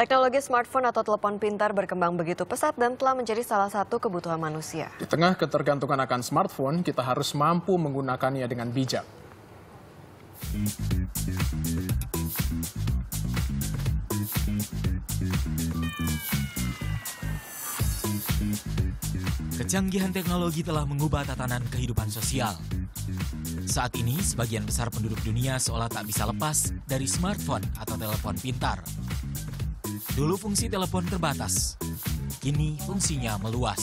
Teknologi smartphone atau telepon pintar berkembang begitu pesat dan telah menjadi salah satu kebutuhan manusia. Di tengah ketergantungan akan smartphone, kita harus mampu menggunakannya dengan bijak. Kecanggihan teknologi telah mengubah tatanan kehidupan sosial. Saat ini, sebagian besar penduduk dunia seolah tak bisa lepas dari smartphone atau telepon pintar. Dulu fungsi telepon terbatas, kini fungsinya meluas.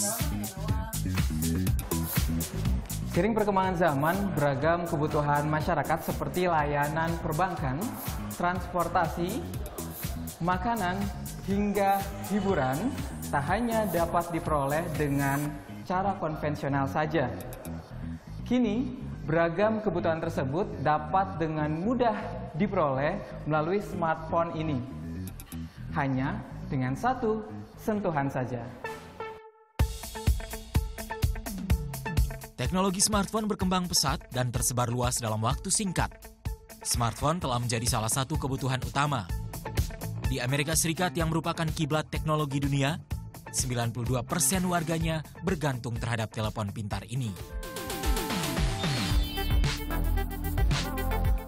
Seiring perkembangan zaman, beragam kebutuhan masyarakat seperti layanan perbankan, transportasi, makanan, hingga hiburan tak hanya dapat diperoleh dengan cara konvensional saja. Kini, beragam kebutuhan tersebut dapat dengan mudah diperoleh melalui smartphone ini. Hanya dengan satu sentuhan saja. Teknologi smartphone berkembang pesat dan tersebar luas dalam waktu singkat. Smartphone telah menjadi salah satu kebutuhan utama. Di Amerika Serikat yang merupakan kiblat teknologi dunia, 92% warganya bergantung terhadap telepon pintar ini.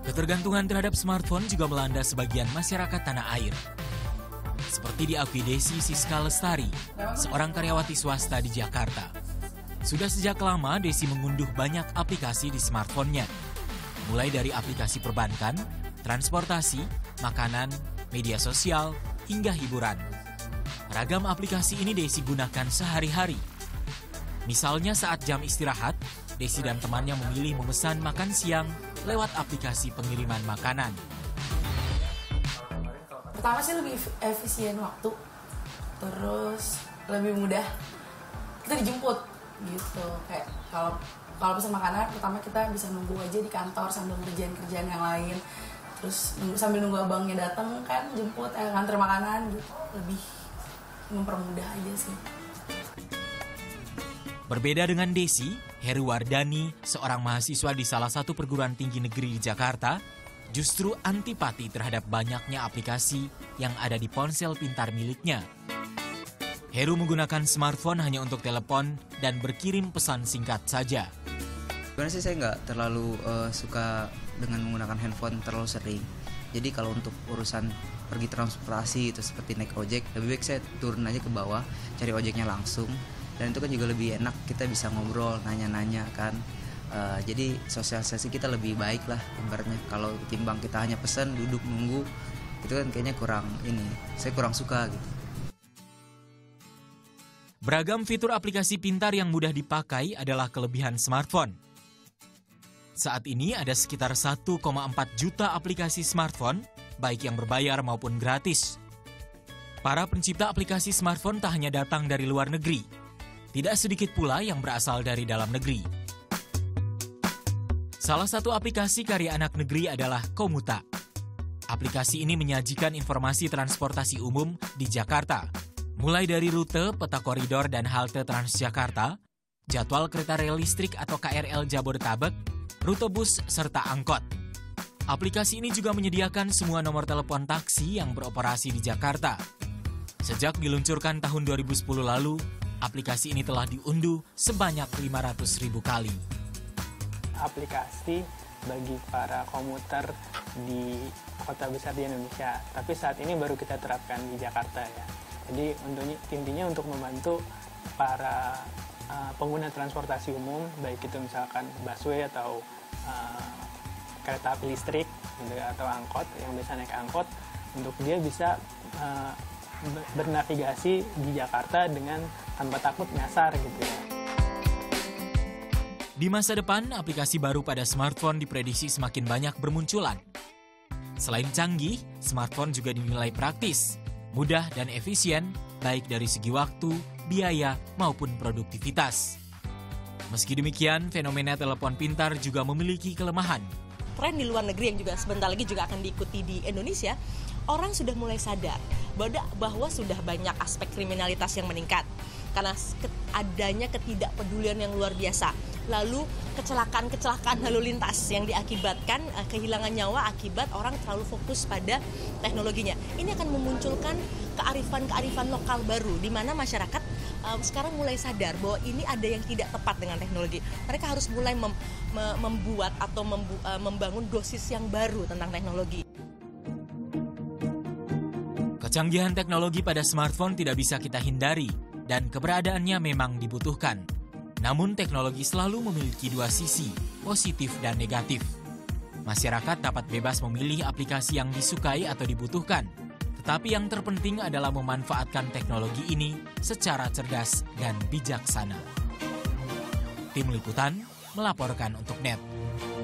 Ketergantungan terhadap smartphone juga melanda sebagian masyarakat tanah air. Seperti diakui Desi Siska Lestari, seorang karyawati swasta di Jakarta. Sudah sejak lama Desi mengunduh banyak aplikasi di smartphone-nya. Mulai dari aplikasi perbankan, transportasi, makanan, media sosial, hingga hiburan. Ragam aplikasi ini Desi gunakan sehari-hari. Misalnya saat jam istirahat, Desi dan temannya memilih memesan makan siang lewat aplikasi pengiriman makanan. Pertama sih lebih efisien waktu, terus lebih mudah kita dijemput gitu. Kayak kalau pesan makanan, pertama kita bisa nunggu aja di kantor sambil kerjaan yang lain, terus sambil nunggu abangnya datang kan jemput, nganter makanan gitu, lebih mempermudah aja sih. Berbeda dengan Desi, Heruwardani, seorang mahasiswa di salah satu perguruan tinggi negeri di Jakarta, justru antipati terhadap banyaknya aplikasi yang ada di ponsel pintar miliknya. Heru menggunakan smartphone hanya untuk telepon dan berkirim pesan singkat saja. Sebenarnya sih saya nggak terlalu suka dengan menggunakan handphone terlalu sering. Jadi kalau untuk urusan pergi transportasi itu seperti naik ojek, lebih baik saya turun aja ke bawah, cari ojeknya langsung. Dan itu kan juga lebih enak, kita bisa ngobrol, nanya-nanya kan. Jadi sosialisasi kita lebih baik lah ibaratnya. Kalau timbang kita hanya pesan, duduk, nunggu, itu kan kayaknya kurang ini, saya kurang suka gitu. Beragam fitur aplikasi pintar yang mudah dipakai adalah kelebihan smartphone. Saat ini ada sekitar 1,4 juta aplikasi smartphone, baik yang berbayar maupun gratis. Para pencipta aplikasi smartphone tak hanya datang dari luar negeri, tidak sedikit pula yang berasal dari dalam negeri. Salah satu aplikasi karya anak negeri adalah Komuta. Aplikasi ini menyajikan informasi transportasi umum di Jakarta. Mulai dari rute, peta koridor, dan halte Transjakarta, jadwal kereta rel listrik atau KRL Jabodetabek, rute bus, serta angkot. Aplikasi ini juga menyediakan semua nomor telepon taksi yang beroperasi di Jakarta. Sejak diluncurkan tahun 2010 lalu, aplikasi ini telah diunduh sebanyak 500.000 kali. Aplikasi bagi para komuter di kota besar di Indonesia, tapi saat ini baru kita terapkan di Jakarta ya. Jadi intinya untuk membantu para pengguna transportasi umum, baik itu misalkan busway atau kereta api listrik atau angkot, yang biasa naik angkot, untuk dia bisa bernavigasi di Jakarta dengan tanpa takut nyasar gitu ya. Di masa depan, aplikasi baru pada smartphone diprediksi semakin banyak bermunculan. Selain canggih, smartphone juga dinilai praktis, mudah dan efisien, baik dari segi waktu, biaya, maupun produktivitas. Meski demikian, fenomena telepon pintar juga memiliki kelemahan. Tren di luar negeri yang juga sebentar lagi juga akan diikuti di Indonesia, orang sudah mulai sadar bahwa sudah banyak aspek kriminalitas yang meningkat. karena adanya ketidakpedulian yang luar biasa. Lalu kecelakaan-kecelakaan lalu lintas yang diakibatkan kehilangan nyawa akibat orang terlalu fokus pada teknologinya. Ini akan memunculkan kearifan-kearifan lokal baru di mana masyarakat sekarang mulai sadar bahwa ini ada yang tidak tepat dengan teknologi. Mereka harus mulai membuat atau membangun dosis yang baru tentang teknologi. Kecanggihan teknologi pada smartphone tidak bisa kita hindari dan keberadaannya memang dibutuhkan. Namun teknologi selalu memiliki dua sisi, positif dan negatif. Masyarakat dapat bebas memilih aplikasi yang disukai atau dibutuhkan. Tetapi yang terpenting adalah memanfaatkan teknologi ini secara cerdas dan bijaksana. Tim Liputan melaporkan untuk NET.